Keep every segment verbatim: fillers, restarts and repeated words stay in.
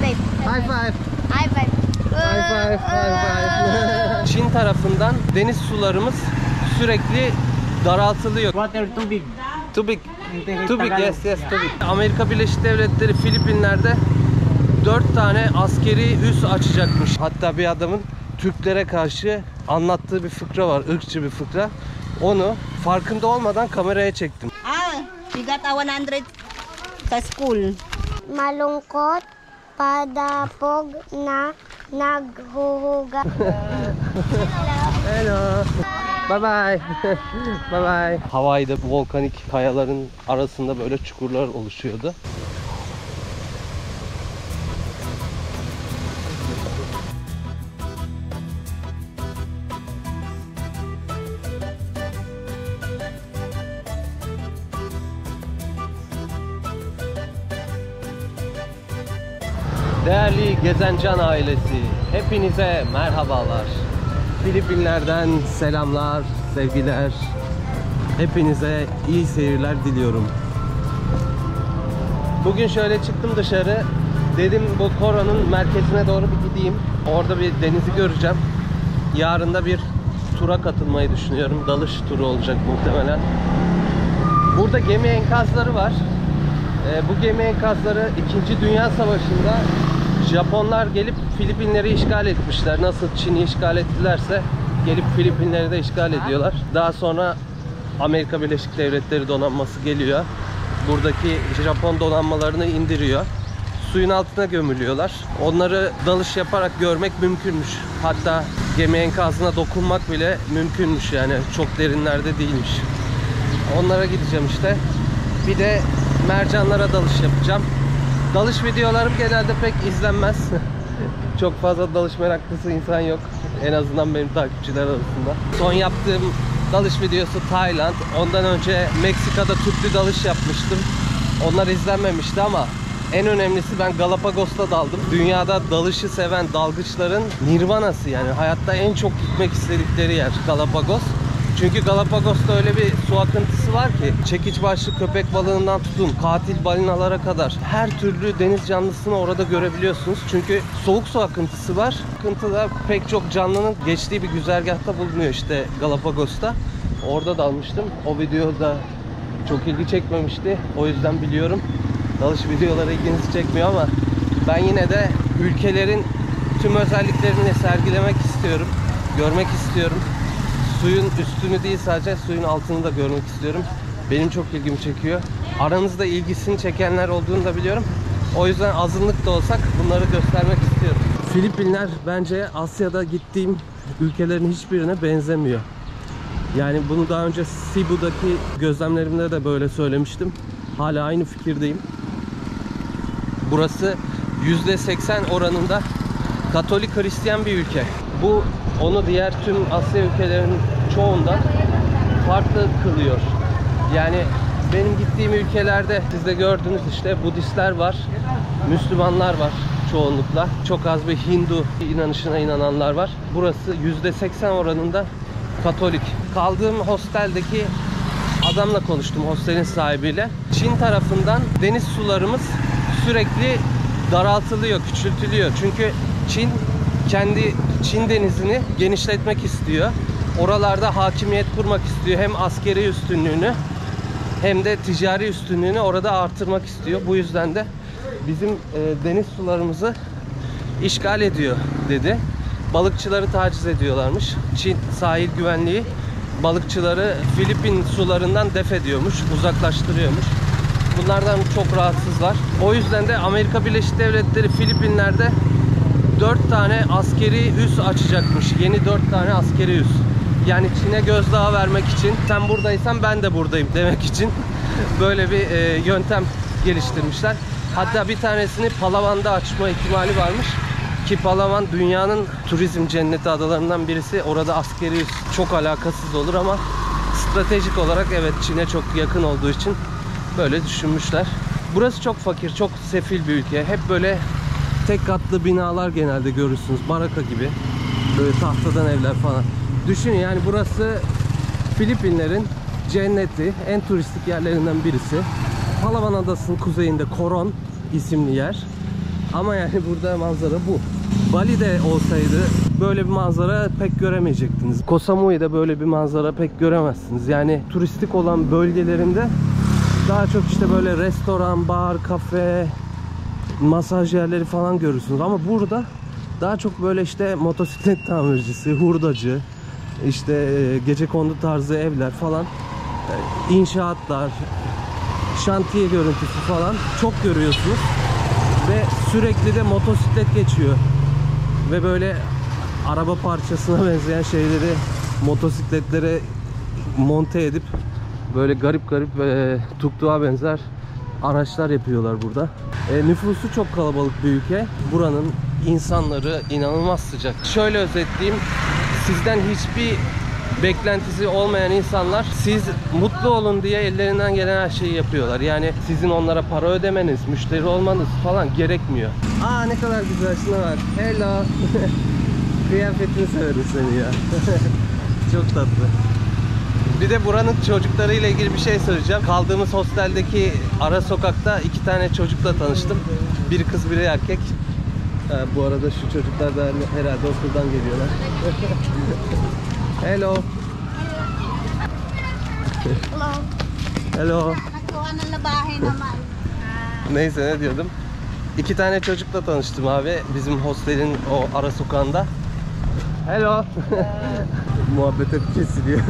five. High five. High five. High five. High five. Çin tarafından deniz sularımız sürekli daraltılıyor. Water too big. Too big. Too big. Yes, yes, too big. Amerika Birleşik Devletleri Filipinler'de dört tane askeri üs açacakmış. Hatta bir adamın Türklere karşı anlattığı bir fıkra var, ırkçı bir fıkra. Onu farkında olmadan kameraya çektim. Ah, we got one hundred sa school. Malungkot padapog na naghuhuga. Hello. Bye bye. Bye bye. Hawaii'de volkanik kayaların arasında böyle çukurlar oluşuyordu. Değerli Gezen Can ailesi, hepinize merhabalar. Filipinler'den selamlar, sevgiler. Hepinize iyi seyirler diliyorum. Bugün şöyle çıktım dışarı. Dedim bu Koran'ın merkezine doğru bir gideyim. Orada bir denizi göreceğim. Yarın da bir tura katılmayı düşünüyorum. Dalış turu olacak muhtemelen. Burada gemi enkazları var. Bu gemi enkazları ikinci. Dünya Savaşı'nda Japonlar gelip Filipinleri işgal etmişler. Nasıl Çin'i işgal ettilerse gelip Filipinleri de işgal ediyorlar. Daha sonra Amerika Birleşik Devletleri donanması geliyor. Buradaki Japon donanmalarını indiriyor. Suyun altına gömülüyorlar. Onları dalış yaparak görmek mümkünmüş. Hatta gemi enkazına dokunmak bile mümkünmüş yani. Çok derinlerde değilmiş. Onlara gideceğim işte. Bir de mercanlara dalış yapacağım. Dalış videolarım genelde pek izlenmez. Çok fazla dalış meraklısı insan yok. En azından benim takipçiler arasında. Son yaptığım dalış videosu Tayland. Ondan önce Meksika'da tüplü dalış yapmıştım. Onlar izlenmemişti ama en önemlisi ben Galapagos'ta daldım. Dünyada dalışı seven dalgıçların nirvanası yani. Hayatta en çok gitmek istedikleri yer Galapagos. Çünkü Galapagos'ta öyle bir su akıntısı var ki çekiç başlı köpek balığından tutun katil balinalara kadar her türlü deniz canlısını orada görebiliyorsunuz. Çünkü soğuk su akıntısı var. Akıntıda pek çok canlının geçtiği bir güzergahta bulunuyor işte Galapagos'ta. Orada dalmıştım. O video da çok ilgi çekmemişti. O yüzden biliyorum dalış videoları ilginizi çekmiyor ama ben yine de ülkelerin tüm özelliklerini sergilemek istiyorum. Görmek istiyorum. Suyun üstünü değil sadece suyun altını da görmek istiyorum. Benim çok ilgimi çekiyor. Aranızda ilgisini çekenler olduğunu da biliyorum. O yüzden azınlık da olsak bunları göstermek istiyorum. Filipinler bence Asya'da gittiğim ülkelerin hiçbirine benzemiyor. Yani bunu daha önce Cebu'daki gözlemlerimde de böyle söylemiştim. Hala aynı fikirdeyim. Burası yüzde seksen oranında Katolik Hristiyan bir ülke. Bu onu diğer tüm Asya ülkelerinin çoğundan farklı kılıyor. Yani benim gittiğim ülkelerde siz de gördünüz işte Budistler var, Müslümanlar var çoğunlukla. Çok az bir Hindu inanışına inananlar var. Burası yüzde seksen oranında Katolik. Kaldığım hosteldeki adamla konuştum, hostelin sahibiyle. Çin tarafından deniz sularımız sürekli daraltılıyor, küçültülüyor. Çünkü Çin kendi Çin denizini genişletmek istiyor. Oralarda hakimiyet kurmak istiyor. Hem askeri üstünlüğünü hem de ticari üstünlüğünü orada artırmak istiyor. Bu yüzden de bizim e, deniz sularımızı işgal ediyor dedi. Balıkçıları taciz ediyorlarmış. Çin sahil güvenliği balıkçıları Filipin sularından def ediyormuş, uzaklaştırıyormuş. Bunlardan çok rahatsızlar. O yüzden de Amerika Birleşik Devletleri Filipinler'de dört tane askeri üs açacakmış. Yeni dört tane askeri üs. Yani Çin'e gözdağı vermek için, sen buradaysan ben de buradayım demek için böyle bir e, yöntem geliştirmişler. Hatta bir tanesini Palawan'da açma ihtimali varmış. Ki Palawan dünyanın turizm cenneti adalarından birisi. Orada askeri üs çok alakasız olur ama stratejik olarak evet Çin'e çok yakın olduğu için böyle düşünmüşler. Burası çok fakir, çok sefil bir ülke. Hep böyle tek katlı binalar genelde görürsünüz. Baraka gibi. Böyle tahtadan evler falan. Düşünün yani burası Filipinlerin cenneti. En turistik yerlerinden birisi. Palawan Adası'nın kuzeyinde Coron isimli yer. Ama yani burada manzara bu. Bali'de olsaydı böyle bir manzara pek göremeyecektiniz. Koh Samui'de böyle bir manzara pek göremezsiniz. Yani turistik olan bölgelerinde daha çok işte böyle restoran, bar, kafe, masaj yerleri falan görürsünüz. Ama burada daha çok böyle işte motosiklet tamircisi, hurdacı, işte gecekondu tarzı evler falan, inşaatlar, şantiye görüntüsü falan çok görüyorsunuz. Ve sürekli de motosiklet geçiyor. Ve böyle araba parçasına benzeyen şeyleri motosikletlere monte edip böyle garip garip e, tuktuğa benzer araçlar yapıyorlar burada. E, nüfusu çok kalabalık bir ülke. Buranın insanları inanılmaz sıcak. Şöyle özetleyeyim. Sizden hiçbir beklentisi olmayan insanlar, siz mutlu olun diye ellerinden gelen her şeyi yapıyorlar. Yani sizin onlara para ödemeniz, müşteri olmanız falan gerekmiyor. Aa, ne kadar güzel şuna var. Hello. Kıyafetini severim seni ya. Çok tatlı. Bir de buranın çocuklarıyla ilgili bir şey söyleyeceğim. Kaldığımız hosteldeki ara sokakta iki tane çocukla tanıştım. Bir kız, biri erkek. Ha, bu arada şu çocuklar da herhalde okuldan geliyorlar. Hello. Hello. Hello. Neyse, ne diyordum? İki tane çocukla tanıştım abi. Bizim hostelin o ara sokağında. Hello. Muhabbet hep kesiliyor.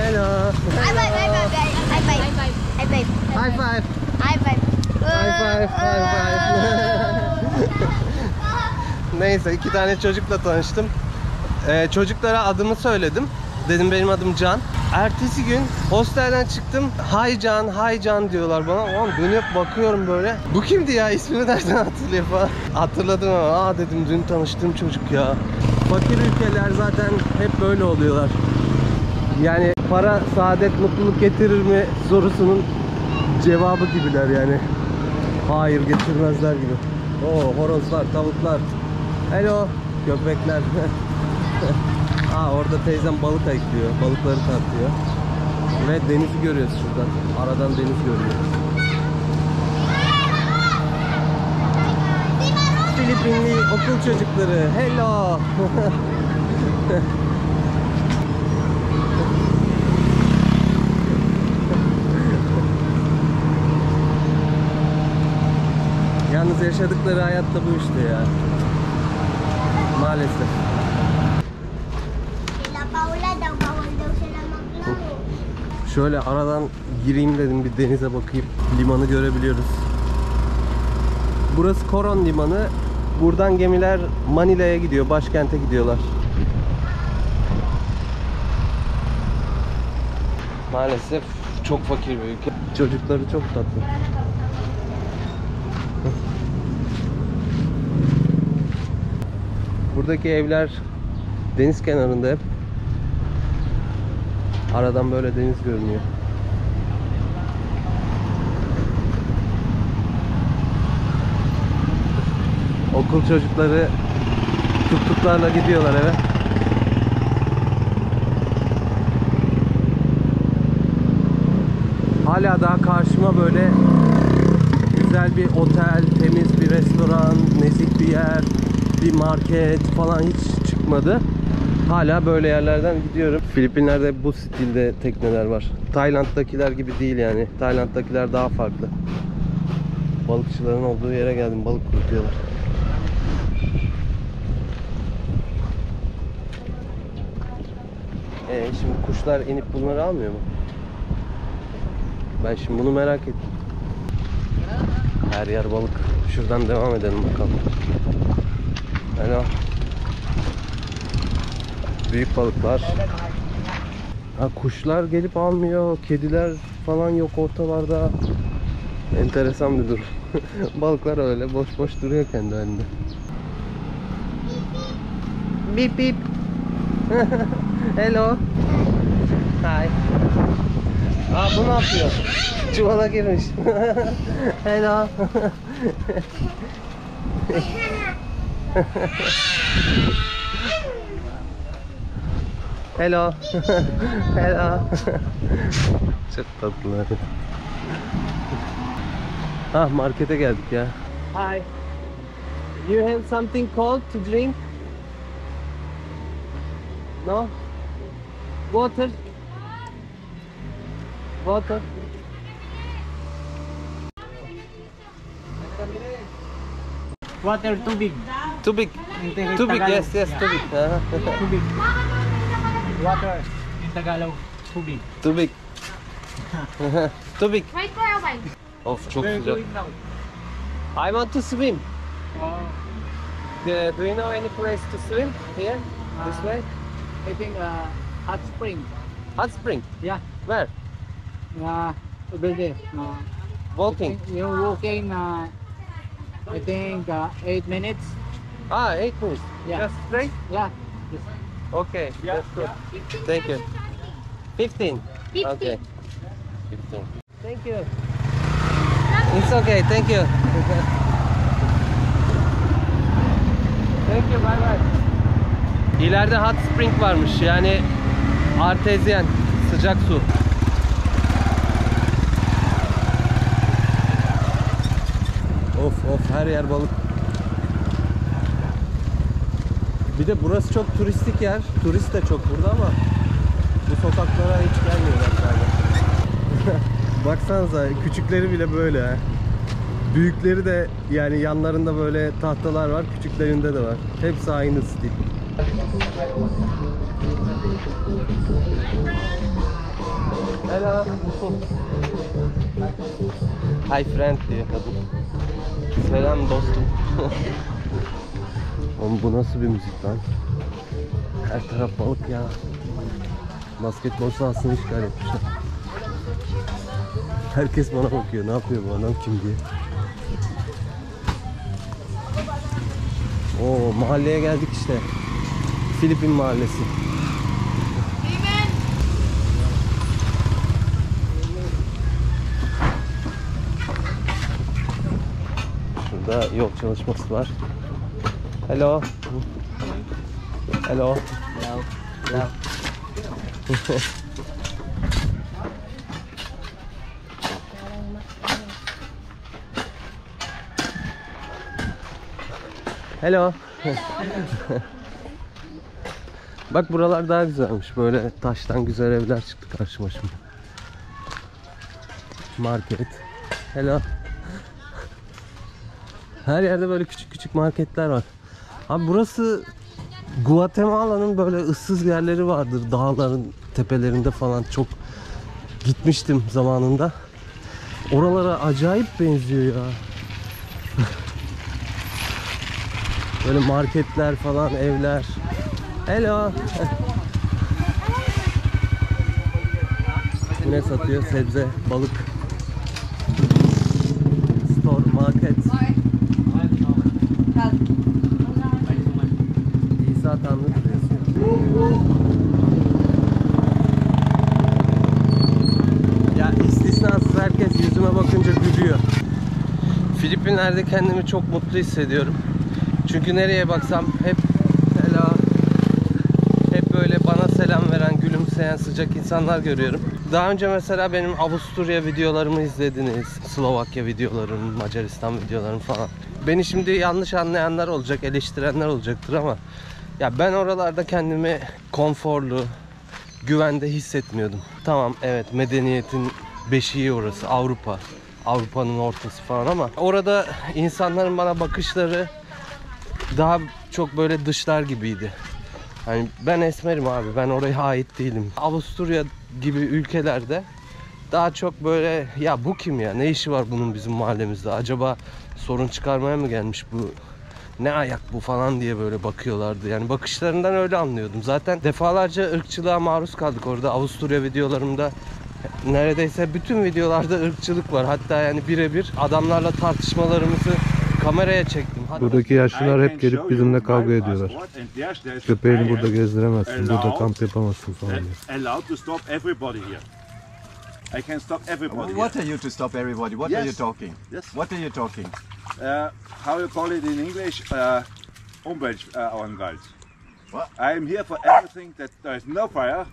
Hello. High five, high five, high five, high five, high five, high five. Neyse, iki tane çocukla tanıştım. Ee, çocuklara adımı söyledim. Dedim benim adım Can. Ertesi gün hostelden çıktım. Hi Can, hi Can diyorlar bana. Oğlum dönüp bakıyorum böyle. Bu kimdi ya? İsmini nereden hatırlıyor falan. Hatırladım ama aa dedim, dün tanıştığım çocuk ya. Fakir ülkeler zaten hep böyle oluyorlar. Yani para saadet, mutluluk getirir mi sorusunun cevabı gibiler yani. Hayır, getirmezler gibi. Oo, horozlar, tavuklar. Hello, köpekler. Aa, orada teyzem balık ayıklıyor, balıkları tartıyor. Ve denizi görüyoruz şuradan. Aradan deniz görüyoruz. Filipinli okul çocukları. Hello. Yalnız yaşadıkları hayat da bu işte ya. Maalesef. Şöyle aradan gireyim dedim, bir denize bakayım. Limanı görebiliyoruz. Burası Coron Limanı. Buradan gemiler Manila'ya gidiyor, başkente gidiyorlar. Maalesef çok fakir bir ülke. Çocukları çok tatlı. Buradaki evler deniz kenarında hep. Aradan böyle deniz görünüyor. Okul çocukları tuktuklarla gidiyorlar eve. Hala daha karşıma böyle güzel bir otel, temiz bir restoran, nezih bir yer, bir market falan hiç çıkmadı. Hala böyle yerlerden gidiyorum. Filipinler'de bu stilde tekneler var. Tayland'dakiler gibi değil yani. Tayland'dakiler daha farklı. Balıkçıların olduğu yere geldim. Balık kurutuyorlar. Ee, şimdi kuşlar inip bunları almıyor mu? Ben şimdi bunu merak ettim. Her yer balık. Şuradan devam edelim bakalım. Hello. Büyük balıklar. Ha, kuşlar gelip almıyor. Kediler falan yok ortalarda. Enteresan bir durum. Balıklar öyle boş boş duruyor kendi halinde. Bip bip. Hello. Hi. Aa, bu ne yapıyor? Çuvala girmiş. Hello. Hello. Hello. Çok tatlılar. Ah, markete geldik ya. Hi. You have something cold to drink? No? Water? Water? Water too big. Too big. Too big, yes, yes, too big. Too big. Water. In Tagalog, too big. Too big. Too big. Of çok güzel. I want to swim. Oh. The, do you know any place to swim here? Uh, this way? I think uh, hot spring. Hot spring? Yeah. Where? Uh, over there. Uh, walking? You're walking, uh, I think, uh, eight minutes. Ah, eight minutes? Yeah. Just straight? Yeah. Yes. Okay, yeah. That's good. Yeah. Thank you. fifteen? fifteen. Okay. fifteen. Thank you. It's okay, thank you. Thank you, bye bye. İleride hot spring varmış, yani artezyen sıcak su. Of of, her yer balık. Bir de burası çok turistik yer. Turist de çok burada ama bu sokaklara hiç gelmiyorlar galiba. Baksanıza, küçükleri bile böyle. Büyükleri de yani yanlarında böyle tahtalar var, küçüklerinde de var. Hepsi aynı stil. Hello. Hi friend diye kadın. Selam dostum. Oğlum bu nasıl bir müzik lan? Her taraf balık ya. Basketbol sahasını işgal etmişler. Herkes bana bakıyor, ne yapıyor bu adam, kim diye. Oo, mahalleye geldik işte. Filipin mahallesi. Şurada yol çalışması var. Hello. Hello. Hello. Hello. Bak buralar daha güzelmiş. Böyle taştan güzel evler çıktı karşıma şimdi. Market. Hello. Her yerde böyle küçük küçük marketler var. Abi burası Guatemala'nın böyle ıssız yerleri vardır. Dağların tepelerinde falan çok gitmiştim zamanında. Oralara acayip benziyor ya. Böyle marketler falan, evler. Hello. Bu ne satıyor? Sebze, balık. Store, market. İsa Tanrı. Ya istisnasız herkes yüzüme bakınca gülüyor. Filipinler'de kendimi çok mutlu hissediyorum. Çünkü nereye baksam hep selam, hep böyle bana selam veren, gülümseyen, sıcak insanlar görüyorum. Daha önce mesela benim Avusturya videolarımı izlediniz, Slovakya videolarım, Macaristan videolarım falan. Beni şimdi yanlış anlayanlar olacak, eleştirenler olacaktır ama ya ben oralarda kendimi konforlu, güvende hissetmiyordum. Tamam, evet, medeniyetin beşiği orası, Avrupa, Avrupa'nın ortası falan ama orada insanların bana bakışları daha çok böyle dışlar gibiydi. Hani ben esmerim abi, ben oraya ait değilim. Avusturya gibi ülkelerde daha çok böyle ya bu kim ya, ne işi var bunun bizim mahallemizde, acaba sorun çıkarmaya mı gelmiş bu, ne ayak bu falan diye böyle bakıyorlardı. Yani bakışlarından öyle anlıyordum. Zaten defalarca ırkçılığa maruz kaldık orada. Avusturya videolarımda neredeyse bütün videolarda ırkçılık var. Hatta yani birebir adamlarla tartışmalarımızı kameraya çektim. Buradaki yaşlılar hep gelip bizimle kavga ediyorlar. Köpeğini burada gezdiremezsin, burada kamp yapamazsın falan diye. I can stop everybody. What are you to stop everybody? What yes. are you talking? Yes. What are you talking? Uh, how you call it in English? Uh, Umweltauenwald. What? I am here for everything that there is no fire.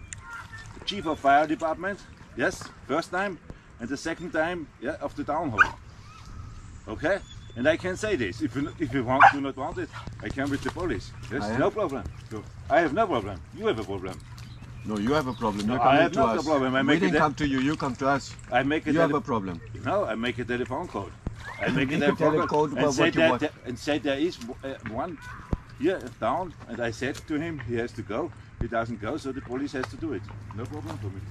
The chief of fire department. Yes. First time and the second time yeah, of the downhole. Okay. And I can say this. If you, if you want, do not want it, I can with the police. Yes, I no have. problem. So I have no problem. You have a problem. No, you have a problem. No, I have to not us. a problem. I we make didn't come to you. You come to us. I make a you have a problem. No, I make a telephone code. I make a telephone code and say that th and say there is one here down. And I said to him, he has to go. He doesn't go, so the police has to do it. No problem for me.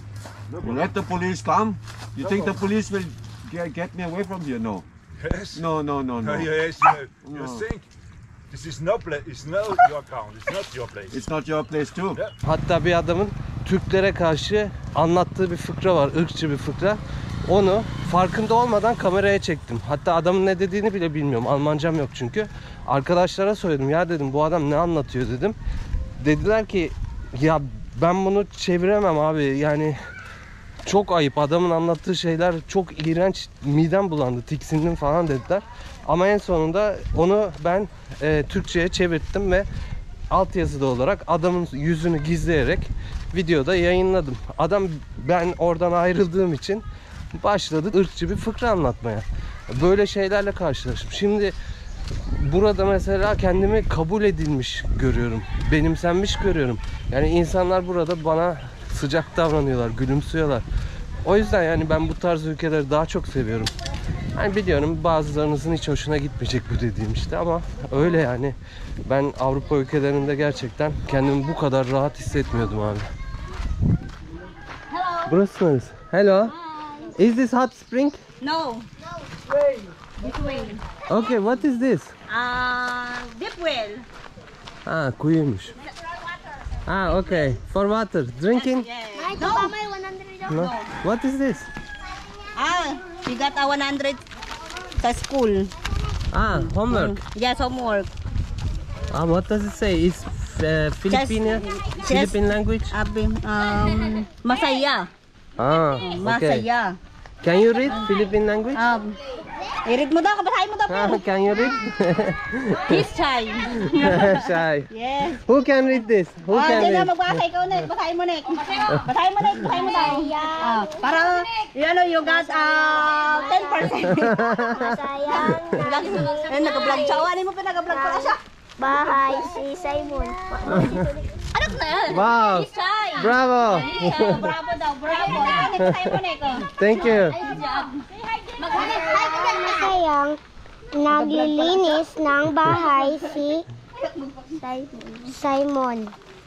No problem. Let the police come. You no think problem. the police will get, get me away from here? No. Yes. No, no, no, no. no yes, you, you no. think. This is no place. It's not your account. It's not your place. It's not your place too. Yeah. Hatta bir adamın Türklere karşı anlattığı bir fıkra var, ırkçı bir fıkra. Onu farkında olmadan kameraya çektim. Hatta adamın ne dediğini bile bilmiyorum. Almancam yok çünkü. Arkadaşlara söyledim. Ya dedim, bu adam ne anlatıyor dedim. Dediler ki ya ben bunu çeviremem abi. Yani çok ayıp. Adamın anlattığı şeyler çok iğrenç. Midem bulandı, tiksindim falan dediler. Ama en sonunda onu ben e, Türkçe'ye çevirttim ve altyazıda olarak adamın yüzünü gizleyerek videoda yayınladım. Adam, ben oradan ayrıldığım için başladı ırkçı bir fıkra anlatmaya. Böyle şeylerle karşılaştım. Şimdi burada mesela kendimi kabul edilmiş görüyorum. Benimsenmiş görüyorum. Yani insanlar burada bana sıcak davranıyorlar, gülümsüyorlar. O yüzden yani ben bu tarz ülkeleri daha çok seviyorum. Yani biliyorum bazılarınızın hiç hoşuna gitmeyecek bu dediğim işte, ama öyle yani. Ben Avrupa ülkelerinde gerçekten kendimi bu kadar rahat hissetmiyordum abi. Hello. Burası neresi? Hello. Hi. Is this hot spring? No. No. Well. Between. Okay, what is this? Ah, uh, deep well. Ah, kuyuymuş. Ah, okay. For water, drinking. Yes, yes. No. No. No. What is this? Ah. We got a one hundred to school. Ah, homework. Mm. Yes, homework. Ah, what does it say? It's uh, Filipino, Philippine language. Um, Masaya. Ah, okay. Masaya. Can you read Philippine language? Um, read mo daw, basahin mo daw. Ah, can you read? He's shy. Shy. Yes. Who can read this? Who oh, can read? Ah, magbasa ikaw na, basahin mo na. Basahin mo na, basahin mo daw. Ah, para yan oh, you got ah ten percent. Sayang. Eh, nag-vlog siya. Ano mo pinag-vlog pala siya? Bahay si Simon. Anak na yan. Wow. He's shy. Bravo. Bravo daw, bravo. Basahin mo na ikaw. Thank you. Masayang naglilinis ng bahay si Simon.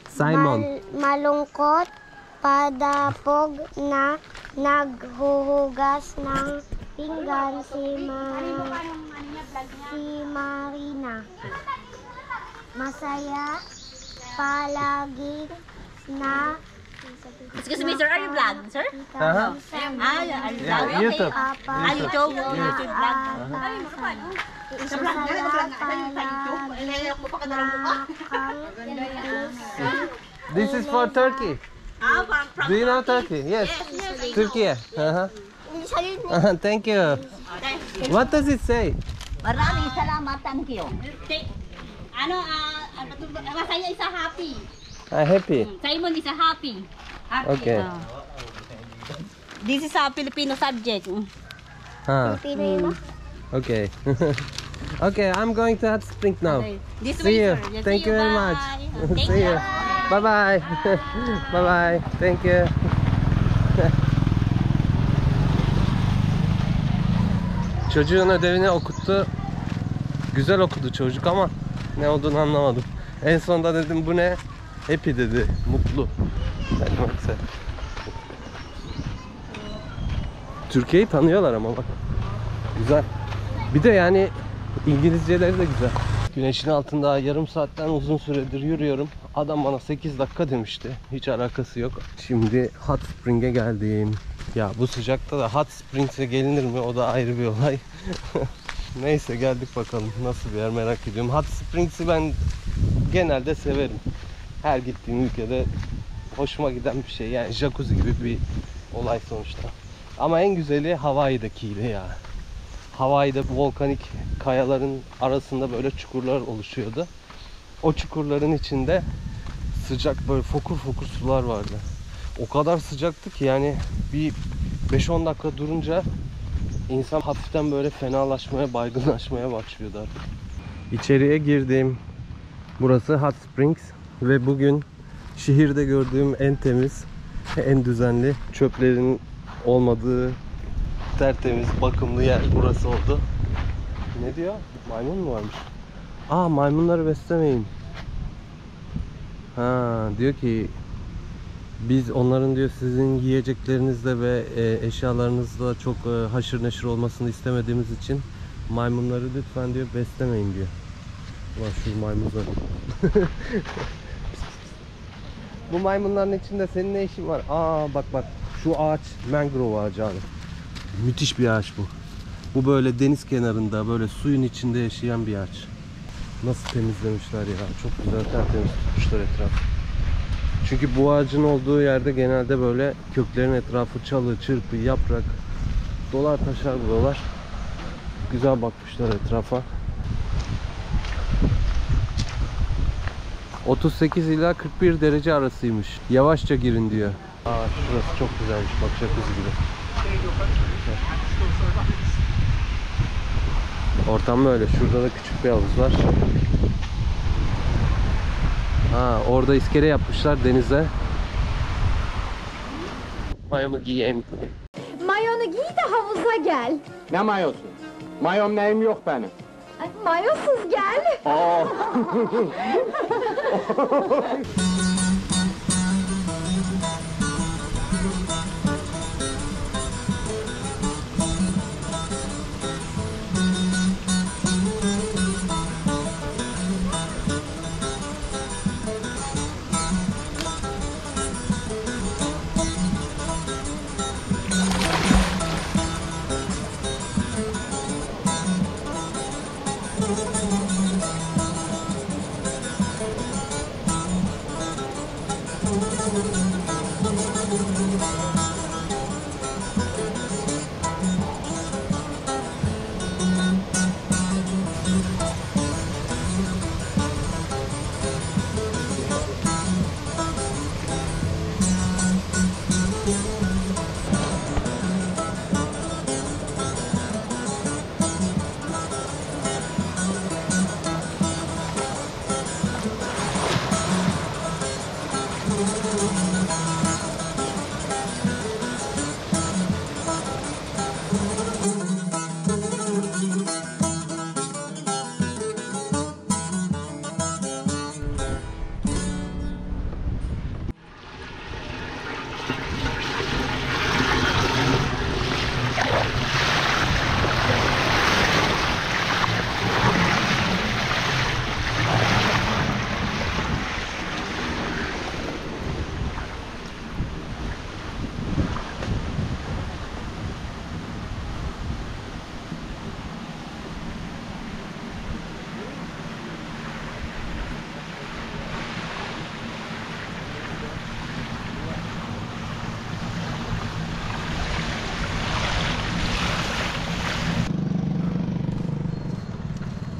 Simon. Mal malungkot, padapog na naghuhugas ng pinggan si, Ma si Marina. Masaya palagi na Excuse me, sir. Are you vlogging, sir? Uh-huh. Ah, yeah, yeah, YouTube. Ah, YouTube. YouTube vlog. Sa vlog na, sa vlog na. Sa YouTube. Ilayaw ko pa ka dalang buka. This is for Turkey. Ah, from Turkey. Do you know Turkey? Yes. Turkey. Uh-huh. Thank you. What does it say? Maraming salamat. Thank you. Ano, ah, masaya is a happy. Ah, happy. Simon is a happy. Happy. Okay. Uh, this is a Filipino subject. Huh. Filipino. Mm. Okay. Okay, I'm going to hot spring now. Okay. This See way, you. Yes, Thank you very much. Thank See you. Bye bye. Bye bye. Thank you. Çocuğun ödevini okuttu. Güzel okudu çocuk ama ne olduğunu anlamadım. En sonunda dedim bu ne? Happy dedi, mutlu. Türkiye'yi tanıyorlar ama bak. Güzel. Bir de yani İngilizceleri de güzel. Güneşin altında yarım saatten uzun süredir yürüyorum. Adam bana sekiz dakika demişti. Hiç alakası yok. Şimdi hot spring'e geldim. Ya bu sıcakta da hot spring'e gelinir mi? O da ayrı bir olay. Neyse geldik bakalım. Nasıl bir yer merak ediyorum. Hot spring'i ben genelde severim. Her gittiğim ülkede hoşuma giden bir şey. Yani jacuzzi gibi bir olay sonuçta. Ama en güzeli Hawaii'dekiydi ya. Hawaii'de volkanik kayaların arasında böyle çukurlar oluşuyordu. O çukurların içinde sıcak böyle fokur fokur sular vardı. O kadar sıcaktı ki yani bir beş on dakika durunca İnsan hafiften böyle fenalaşmaya, baygınlaşmaya başlıyordu artık. İçeriye girdim. Burası Hot Springs ve bugün şehirde gördüğüm en temiz, en düzenli, çöplerin olmadığı, tertemiz, bakımlı yer burası oldu. Ne diyor? Maymun mu varmış? Aa, maymunları beslemeyin. Ha, diyor ki biz onların diyor sizin yiyeceklerinizle ve eşyalarınızla çok haşır neşir olmasını istemediğimiz için maymunları lütfen diyor beslemeyin diyor. Ulan şu maymun zaten. Bu maymunların içinde senin ne işin var? Aa bak bak, şu ağaç mangrove ağacı abi. Müthiş bir ağaç bu. Bu böyle deniz kenarında, böyle suyun içinde yaşayan bir ağaç. Nasıl temizlemişler ya. Çok güzel tertemiz tutmuşlar etrafı. Çünkü bu ağacın olduğu yerde genelde böyle köklerin etrafı çalı, çırpı, yaprak, dolar taşar buralar. Güzel bakmışlar etrafa. otuz sekiz ila kırk bir derece arasıymış. Yavaşça girin diyor. Aa, şurası çok güzelmiş. Bak şakası gibi. Ortam böyle. Şurada da küçük bir havuz var. Ha, orada iskele yapmışlar denize. Mayonu giyeyim. Mayonu giy de havuza gel. Ne mayosu? Mayom neyim yok benim. Ay, mayosuz gel. Aa.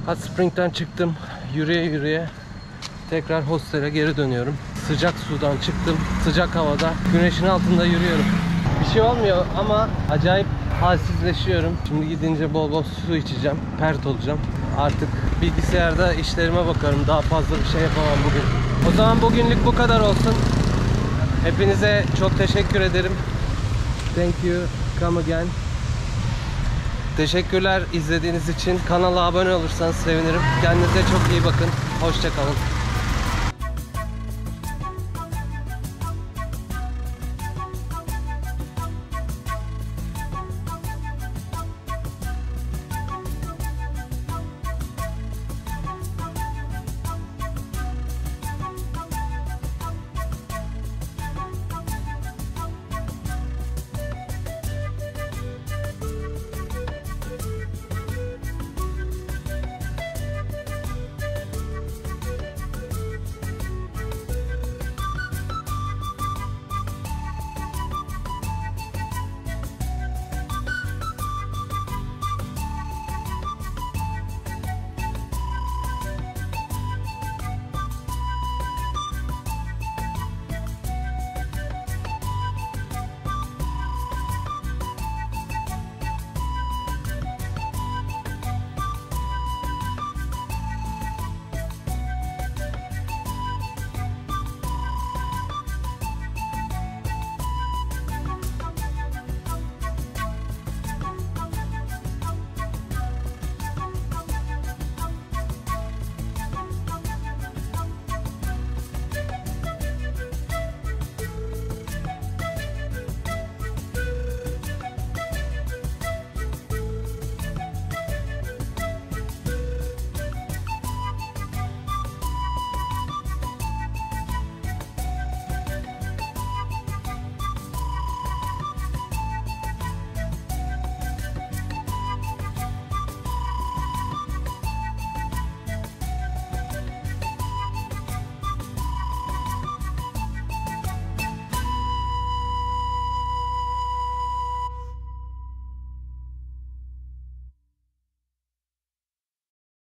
Hot Spring'den çıktım, yürüye yürüye tekrar hostele geri dönüyorum. Sıcak sudan çıktım, sıcak havada, güneşin altında yürüyorum. Bir şey olmuyor ama acayip halsizleşiyorum. Şimdi gidince bol bol su içeceğim, pert olacağım. Artık bilgisayarda işlerime bakarım, daha fazla bir şey yapamam bugün. O zaman bugünlük bu kadar olsun. Hepinize çok teşekkür ederim. Thank you, come again. Teşekkürler izlediğiniz için. Kanala abone olursanız sevinirim. Kendinize çok iyi bakın. Hoşça kalın.